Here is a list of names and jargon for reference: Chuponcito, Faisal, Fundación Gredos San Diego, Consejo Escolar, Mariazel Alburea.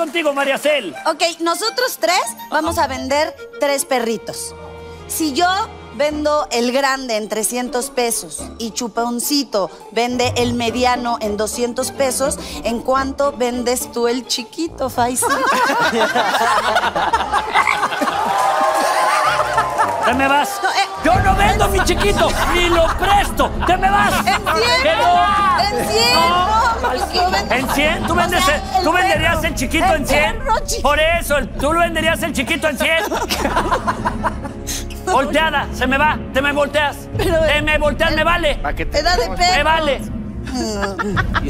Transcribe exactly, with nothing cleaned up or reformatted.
contigo, Mariacel. Ok, nosotros tres vamos a vender tres perritos. Si yo vendo el grande en trescientos pesos y Chuponcito vende el mediano en doscientos pesos, ¿en cuánto vendes tú el chiquito, Faisal? ¡Te me vas! No, eh, ¡yo no vendo mi chiquito! ¡Ni lo presto! ¡Te me vas! ¡En cien! ¡En cien! No, no, ¡en cien! ¿Tú, vendes, o sea, el ¿tú venderías el chiquito el en cien? Por eso, el, tú lo venderías el chiquito en cien. Volteada, se me va, te me volteas. Pero, te me volteas, el, me vale. Te da de pedo. Me vale.